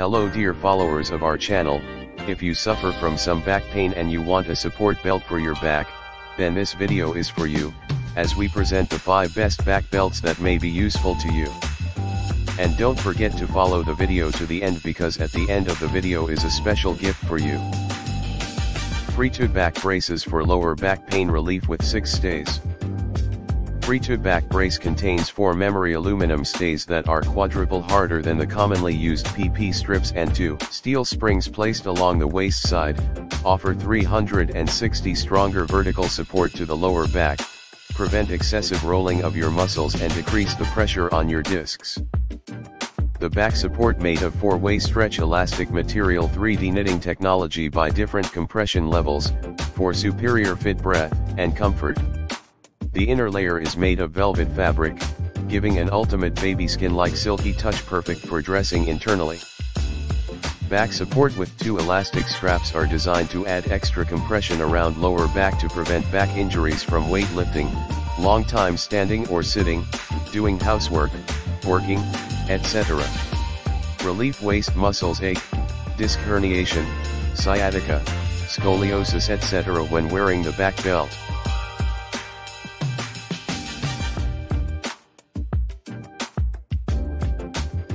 Hello dear followers of our channel, if you suffer from some back pain and you want a support belt for your back, then this video is for you, as we present the 5 best back belts that may be useful to you. And don't forget to follow the video to the end, because at the end of the video is a special gift for you. Free-tube back braces for lower back pain relief with 6 stays. Free-tube back brace contains 4 memory aluminum stays that are quadruple harder than the commonly used PP strips, and 2 steel springs placed along the waist side, offer 360 stronger vertical support to the lower back, prevent excessive rolling of your muscles and decrease the pressure on your discs. The back support made of 4-way stretch elastic material 3D knitting technology by different compression levels, for superior fit, breath, and comfort. The inner layer is made of velvet fabric, giving an ultimate baby skin-like silky touch, perfect for dressing internally. Back support with 2 elastic straps are designed to add extra compression around lower back to prevent back injuries from weightlifting, long time standing or sitting, doing housework, working, etc. Relief waist muscles ache, disc herniation, sciatica, scoliosis etc. when wearing the back belt.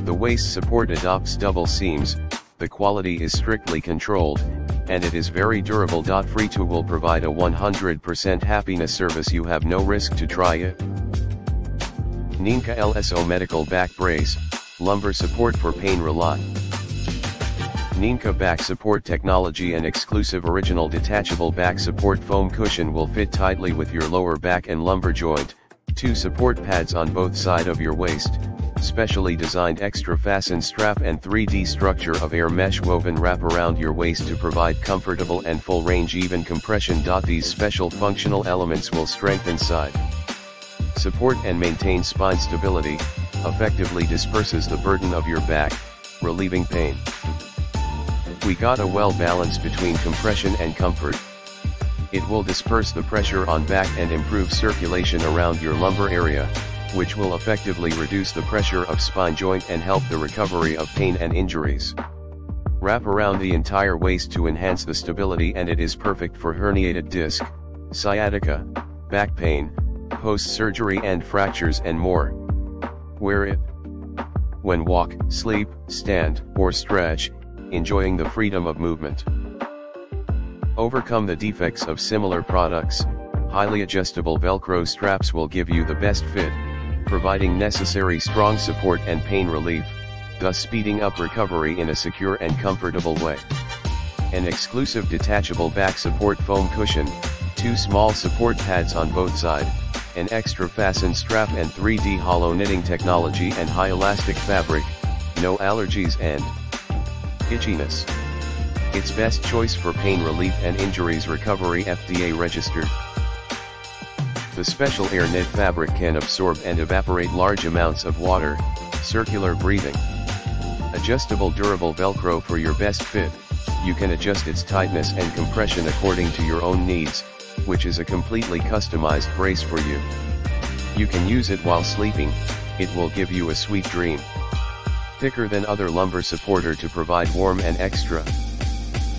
The waist support adopts double seams, the quality is strictly controlled, and it is very durable. Free2 will provide a 100% happiness service, you have no risk to try it. Nynka LSO Medical Back Brace, lumbar support for pain relief. Nynka back support technology and exclusive original detachable back support foam cushion will fit tightly with your lower back and lumbar joint. 2 support pads on both sides of your waist, specially designed extra fasten strap and 3D structure of air mesh woven wrap around your waist to provide comfortable and full range even compression. These special functional elements will strengthen side support and maintain spine stability, effectively disperses the burden of your back, relieving pain. We got a well balance between compression and comfort. It will disperse the pressure on back and improve circulation around your lumbar area, which will effectively reduce the pressure of spine joint and help the recovery of pain and injuries. Wrap around the entire waist to enhance the stability, and it is perfect for herniated disc, sciatica, back pain, post-surgery and fractures and more. Wear it when walk, sleep, stand, or stretch, enjoying the freedom of movement. Overcome the defects of similar products. Highly adjustable Velcro straps will give you the best fit, providing necessary strong support and pain relief, thus speeding up recovery in a secure and comfortable way. An exclusive detachable back support foam cushion, 2 small support pads on both sides, an extra fasten strap and 3D hollow knitting technology and high elastic fabric, no allergies and itchiness. It's best choice for pain relief and injuries recovery, FDA registered. The special air knit fabric can absorb and evaporate large amounts of water, circular breathing. Adjustable durable Velcro for your best fit, you can adjust its tightness and compression according to your own needs, which is a completely customized brace for you. You can use it while sleeping, it will give you a sweet dream. Thicker than other lumbar supporter to provide warm and extra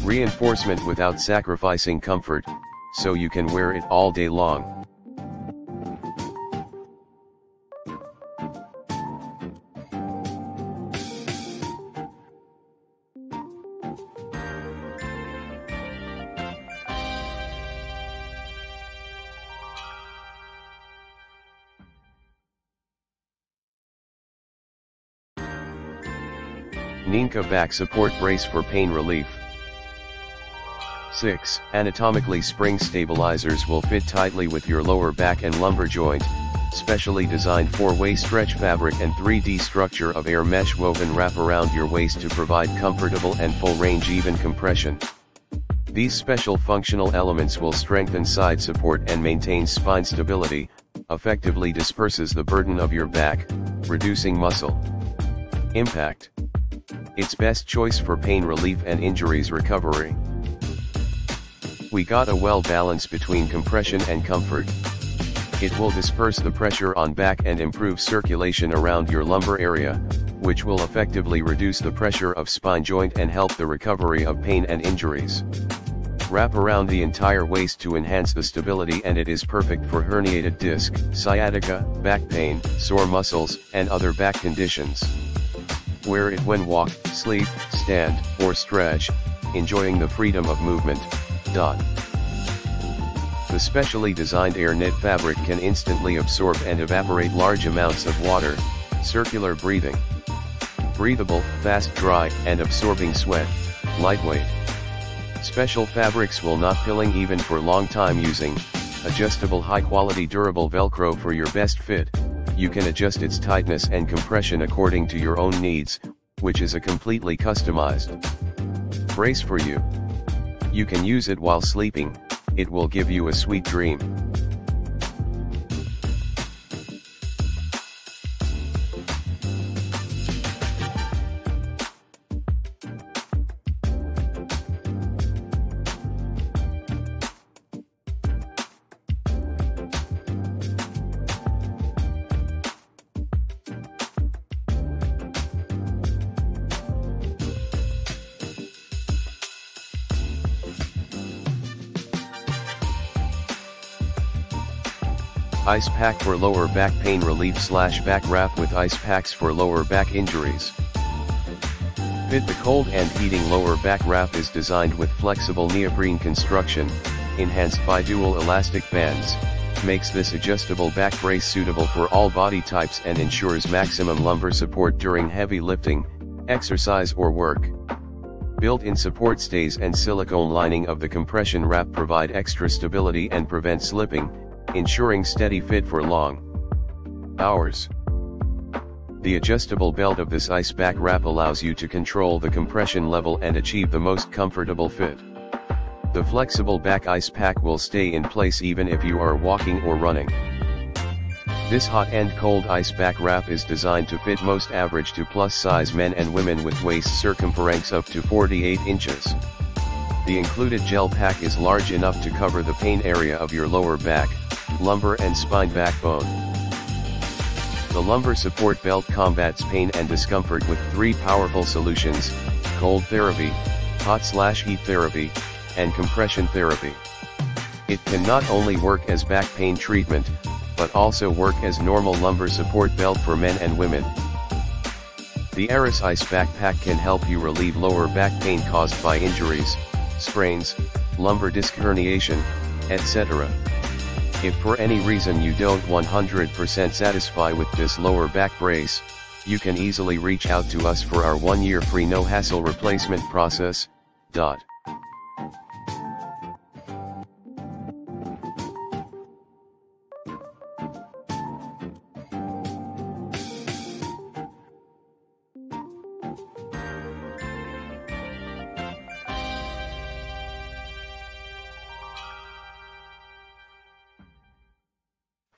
reinforcement without sacrificing comfort, so you can wear it all day long. Nynka back support brace for pain relief. 6 anatomically spring stabilizers will fit tightly with your lower back and lumbar joint, specially designed 4-way stretch fabric and 3D structure of air mesh woven wrap around your waist to provide comfortable and full range even compression. These special functional elements will strengthen side support and maintain spine stability, effectively disperses the burden of your back, reducing muscle impact. It's best choice for pain relief and injuries recovery. We got a well balance between compression and comfort. It will disperse the pressure on back and improve circulation around your lumbar area, which will effectively reduce the pressure of spine joint and help the recovery of pain and injuries. Wrap around the entire waist to enhance the stability, and it is perfect for herniated disc, sciatica, back pain, sore muscles, and other back conditions. Wear it when walk, sleep, stand, or stretch, enjoying the freedom of movement. The specially designed air knit fabric can instantly absorb and evaporate large amounts of water, circular breathing. Breathable, fast dry, and absorbing sweat, lightweight. Special fabrics will not pilling even for long time using, adjustable high quality durable Velcro for your best fit. You can adjust its tightness and compression according to your own needs, which is a completely customized brace for you. You can use it while sleeping, it will give you a sweet dream. Ice pack for lower back pain relief / back wrap with ice packs for lower back injuries. Fit the cold and heating lower back wrap is designed with flexible neoprene construction, enhanced by dual elastic bands, makes this adjustable back brace suitable for all body types and ensures maximum lumbar support during heavy lifting, exercise or work. Built-in support stays and silicone lining of the compression wrap provide extra stability and prevent slipping, ensuring steady fit for long hours. The adjustable belt of this ice pack wrap allows you to control the compression level and achieve the most comfortable fit. The flexible back ice pack will stay in place even if you are walking or running. This hot and cold ice pack wrap is designed to fit most average to plus size men and women with waist circumference up to 48 inches. The included gel pack is large enough to cover the pain area of your lower back, lumbar and spine backbone. The lumbar support belt combats pain and discomfort with three powerful solutions: cold therapy, hot/heat therapy, and compression therapy. It can not only work as back pain treatment, but also work as normal lumbar support belt for men and women. The Aris Ice Backpack can help you relieve lower back pain caused by injuries, sprains, lumbar disc herniation, etc. If for any reason you don't 100% satisfy with this lower back brace, you can easily reach out to us for our 1-year free no-hassle replacement process.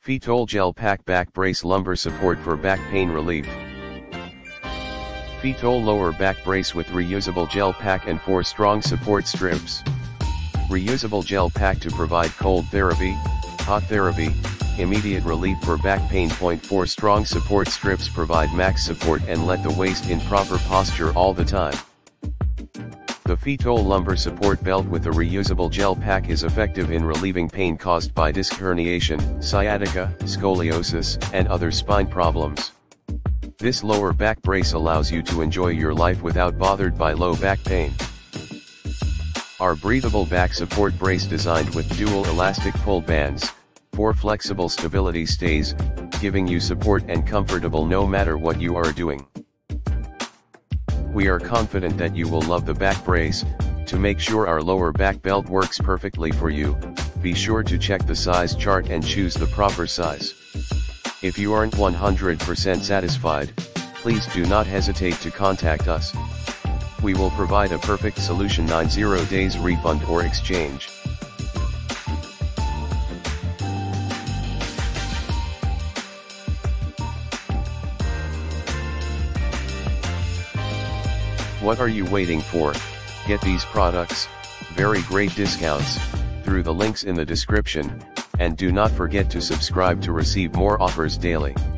Fetal Gel Pack Back Brace Lumbar Support for Back Pain Relief. Fetal Lower Back Brace with Reusable Gel Pack and 4 Strong Support Strips. Reusable Gel Pack to provide cold therapy, hot therapy, immediate relief for back pain. 4 Strong Support Strips provide max support and let the waist in proper posture all the time. The Fetal Lumbar Support Belt with a reusable gel pack is effective in relieving pain caused by disc herniation, sciatica, scoliosis, and other spine problems. This lower back brace allows you to enjoy your life without bothered by low back pain. Our breathable back support brace designed with dual elastic pull bands, 4 flexible stability stays, giving you support and comfortable no matter what you are doing. We are confident that you will love the back brace. To make sure our lower back belt works perfectly for you, be sure to check the size chart and choose the proper size. If you aren't 100% satisfied, please do not hesitate to contact us. We will provide a perfect solution. 90 days refund or exchange. What are you waiting for? Get these products, very great discounts, through the links in the description, and do not forget to subscribe to receive more offers daily.